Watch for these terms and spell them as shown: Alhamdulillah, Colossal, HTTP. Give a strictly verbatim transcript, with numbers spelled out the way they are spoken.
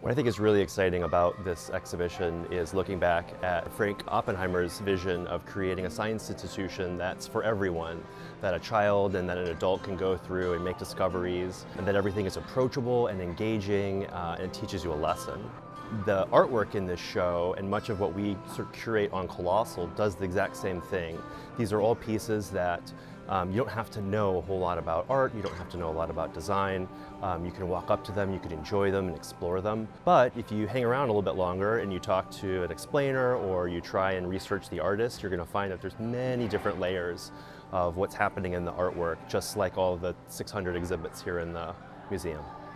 What I think is really exciting about this exhibition is looking back at Frank Oppenheimer's vision of creating a science institution that's for everyone, that a child and that an adult can go through and make discoveries, and that everything is approachable and engaging uh, and teaches you a lesson. The artwork in this show and much of what we sort of curate on Colossal does the exact same thing. These are all pieces that Um, you don't have to know a whole lot about art, you don't have to know a lot about design. Um, you can walk up to them, you can enjoy them and explore them. But if you hang around a little bit longer and you talk to an explainer or you try and research the artist, you're going to find that there's many different layers of what's happening in the artwork, just like all the six hundred exhibits here in the museum.